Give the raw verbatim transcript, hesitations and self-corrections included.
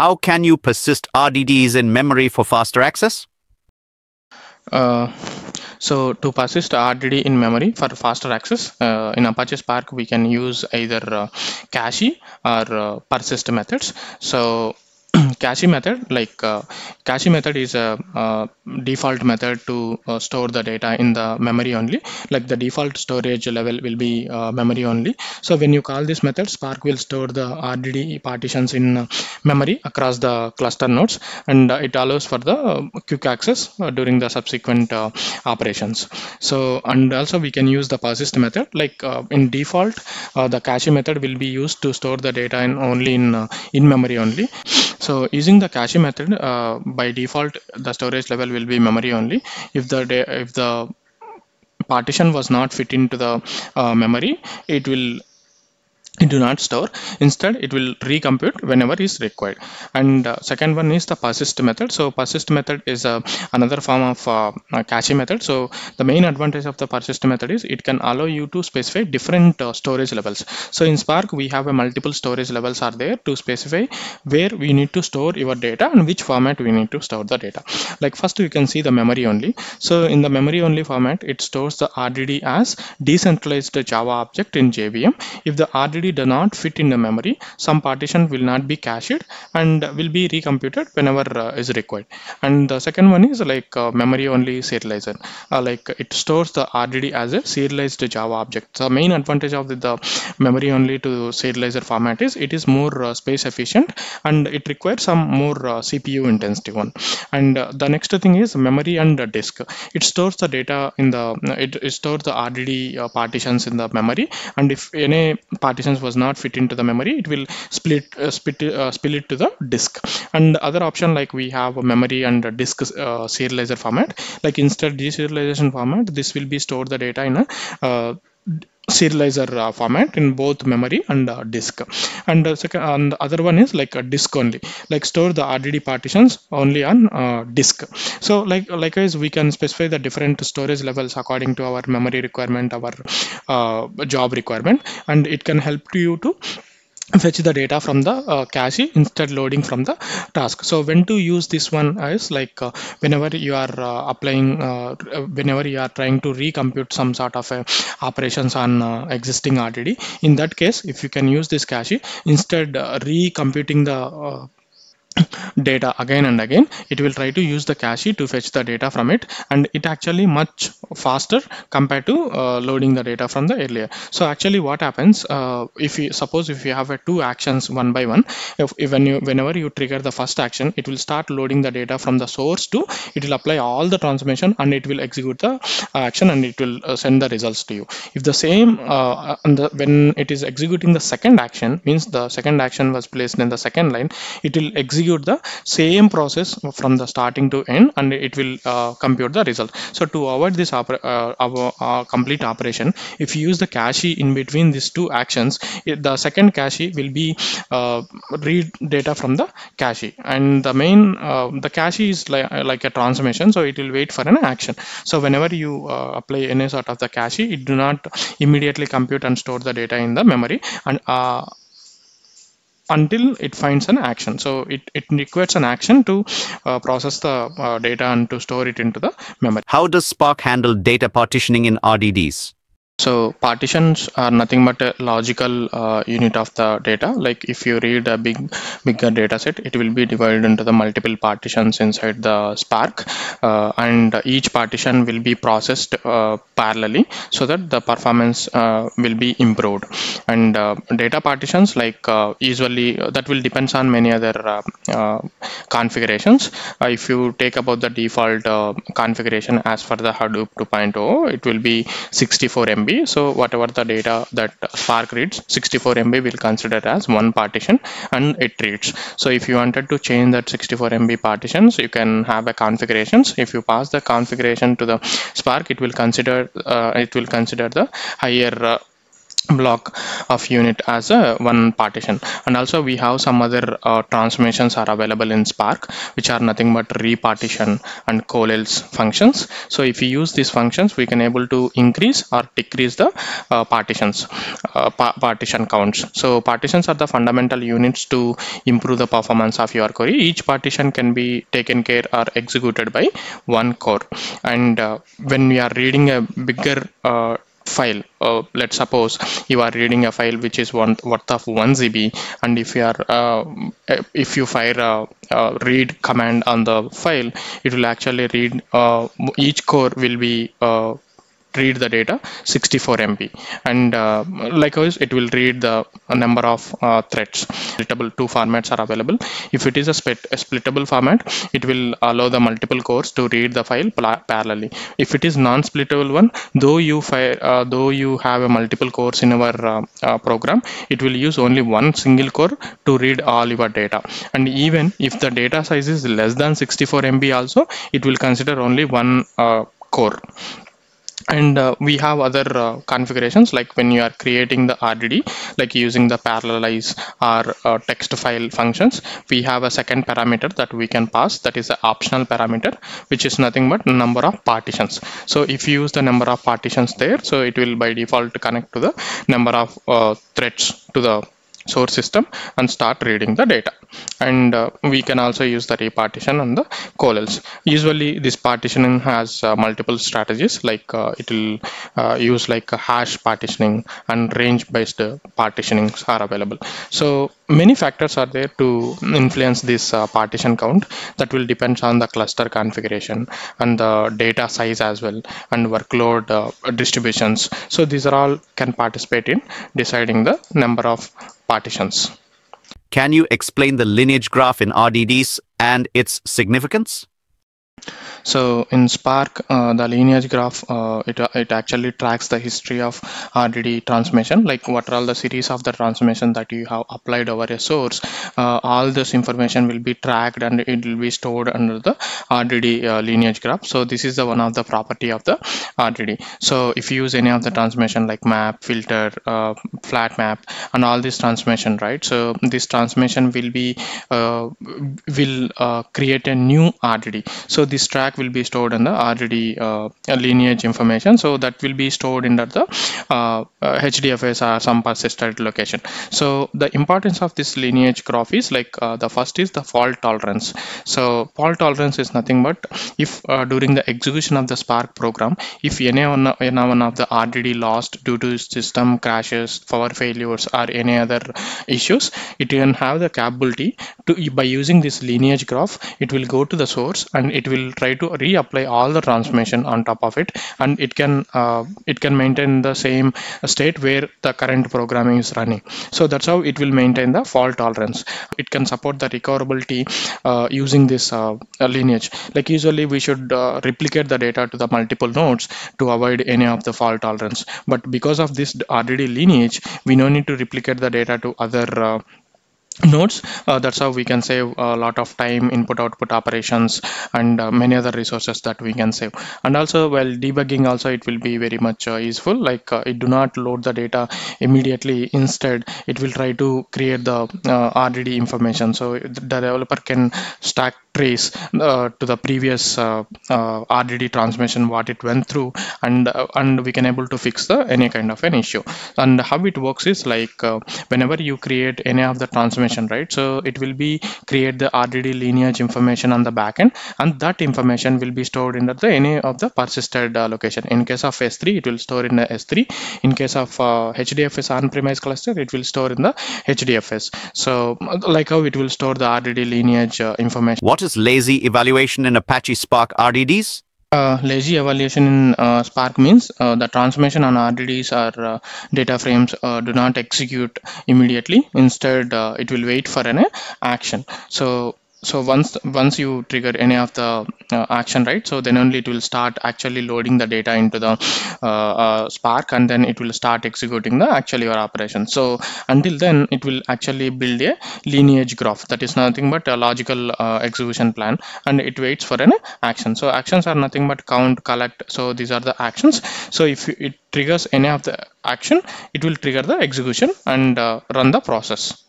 how can you persist R D Ds in memory for faster access? Uh, so to persist R D D in memory for faster access, uh, in Apache Spark, we can use either uh, cache or uh, persist methods. So cache method, like uh, cache method is a, a default method to uh, store the data in the memory only, like the default storage level will be uh, memory only. So when you call this method, Spark will store the R D D partitions in memory across the cluster nodes, and uh, it allows for the uh, quick access uh, during the subsequent uh, operations. So, and also we can use the persist method, like uh, in default uh, the cache method will be used to store the data in only in uh, in memory only. So using the cache method, uh, by default the storage level will be memory only. If the if the partition was not fit into the uh, memory, it will it do not store. Instead, it will recompute whenever is required. And uh, second one is the persist method. So persist method is uh, another form of uh, cache method. So the main advantage of the persist method is it can allow you to specify different uh, storage levels. So in Spark, we have a multiple storage levels are there to specify where we need to store your data and which format we need to store the data. Like first, you can see the memory only. So in the memory only format, it stores the R D D as decentralized Java object in J V M. If the R D D does not fit in the memory, some partition will not be cached and will be recomputed whenever uh, is required. And the second one is like uh, memory only serializer, uh, like it stores the R D D as a serialized Java object. The main advantage of the, the memory only to serializer format is it is more uh, space efficient, and it requires some more uh, C P U intensity one. And uh, the next thing is memory and uh, disk. It stores the data in the it, it stores the R D D uh, partitions in the memory, and if any partition was not fit into the memory, it will split uh, split uh, spill it to the disk. And the other option, like we have a memory and a disk uh, serializer format, like instead deserialization format, this will be stored the data in a uh, serializer uh, format in both memory and uh, disk. And the uh, second and the other one is like a disk only, like store the R D D partitions only on uh, disk. So like likewise, we can specify the different storage levels according to our memory requirement, our uh, job requirement, and it can help you to fetch the data from the uh, cache instead loading from the task. So when to use this one is like uh, whenever you are uh, applying uh, whenever you are trying to recompute some sort of uh, operations on uh, existing R D D. In that case, if you can use this cache, instead uh, recomputing the uh, data again and again, it will try to use the cache to fetch the data from it, and it actually much faster compared to uh, loading the data from the earlier. So actually what happens, uh, if you suppose if you have a two actions one by one, if, if when you whenever you trigger the first action, it will start loading the data from the source to, it will apply all the transformation and it will execute the action and it will uh, send the results to you. If the same uh, and the, when it is executing the second action, means the second action was placed in the second line, it will execute execute the same process from the starting to end, and it will uh, compute the result. So to avoid this uh, uh, uh, complete operation, if you use the cache in between these two actions, it, the second cache will be uh, read data from the cache, and the main uh, the cache is li like a transformation, so it will wait for an action. So whenever you uh, apply any sort of the cache, it do not immediately compute and store the data in the memory, and uh, until it finds an action. So it, it requires an action to uh, process the uh, data and to store it into the memory. How does Spark handle data partitioning in R D Ds? So partitions are nothing but a logical uh, unit of the data. Like if you read a big, bigger data set, it will be divided into the multiple partitions inside the Spark, uh, and each partition will be processed uh, parallelly so that the performance uh, will be improved. And uh, data partitions, like uh, usually that will depends on many other uh, uh, configurations. Uh, if you take about the default uh, configuration as for the Hadoop two point oh, it will be sixty-four M B. So whatever the data that Spark reads, sixty-four M B will consider as one partition and it reads. So if you wanted to change that sixty-four M B partitions, you can have a configurations. If you pass the configuration to the Spark, it will consider uh, it will consider the higher uh, block of unit as a one partition. And also we have some other uh, transformations are available in Spark, which are nothing but repartition and colels functions. So if you use these functions, we can able to increase or decrease the uh, partitions uh, pa partition counts. So partitions are the fundamental units to improve the performance of your query. Each partition can be taken care or executed by one core. And uh, when we are reading a bigger uh, file, uh, let's suppose you are reading a file which is one worth of one Z B, and if you are uh, if you fire a, a read command on the file, it will actually read uh, each core will be uh, read the data sixty-four M B, and uh, likewise it will read the number of uh, threads. Splittable two formats are available. If it is a, split, a splittable format, it will allow the multiple cores to read the file parallelly. If it is non-splittable one, though you fire uh, though you have a multiple cores in our uh, uh, program, it will use only one single core to read all your data. And even if the data size is less than sixty-four M B also, it will consider only one uh, core. And uh, we have other uh, configurations, like when you are creating the R D D, like using the parallelize or uh, text file functions, we have a second parameter that we can pass, that is the optional parameter, which is nothing but number of partitions. So if you use the number of partitions there, so it will by default connect to the number of uh, threads to the source system and start reading the data. And uh, we can also use the repartition and the colels. Usually this partitioning has uh, multiple strategies, like uh, it will uh, use like a hash partitioning and range based uh, partitionings are available. So many factors are there to influence this uh, partition count. That will depend on the cluster configuration and the data size as well, and workload uh, distributions. So these are all can participate in deciding the number of partitions. Can you explain the lineage graph in R D Ds and its significance? So in Spark, uh, the lineage graph, uh, it, it actually tracks the history of R D D transformation, like what are all the series of the transformation that you have applied over a source. Uh, all this information will be tracked and it will be stored under the R D D uh, lineage graph. So this is the one of the property of the R D D. So if you use any of the transformation like map, filter, uh, flat map, and all this transformation, right? So this transformation will be uh, will uh, create a new R D D. So this track will be stored in the R D D uh, lineage information. So that will be stored in the uh, H D F S or some persisted location. So the importance of this lineage graph is like uh, the first is the fault tolerance. So fault tolerance is nothing but if uh, during the execution of the Spark program, if any one, any one of the R D D lost due to system crashes, power failures, or any other issues, it can have the capability to, by using this lineage graph, it will go to the source and it will try to reapply all the transformation on top of it, and it can uh, it can maintain the same state where the current programming is running. So that's how it will maintain the fault tolerance. It can support the recoverability uh, using this uh, lineage. Like usually we should uh, replicate the data to the multiple nodes to avoid any of the fault tolerance, but because of this R D D lineage, we no need to replicate the data to other uh, nodes. Uh, that's how we can save a lot of time, input output operations, and uh, many other resources that we can save. And also while debugging also, it will be very much uh, useful, like uh, it do not load the data immediately. Instead it will try to create the uh, R D D information, so the developer can stack trace uh, to the previous uh, uh, R D D transformation, what it went through, and uh, and we can able to fix the any kind of an issue. And how it works is like uh, whenever you create any of the transformation, right? So it will be create the R D D lineage information on the backend, and that information will be stored in the any of the persisted uh, location. In case of S three, it will store in the S three. In case of uh, H D F S on-premise cluster, it will store in the H D F S. So like how it will store the R D D lineage uh, information. What is lazy evaluation in Apache Spark R D Ds? Uh, lazy evaluation in uh, Spark means uh, the transformation on R D Ds or uh, data frames uh, do not execute immediately. Instead, uh, it will wait for an action. So so once once you trigger any of the uh, action, right, so then only it will start actually loading the data into the uh, uh, Spark, and then it will start executing the actually your operation. So until then it will actually build a lineage graph, that is nothing but a logical uh, execution plan, and it waits for an action. So actions are nothing but count, collect, so these are the actions. So if it triggers any of the action, it will trigger the execution and uh, run the process.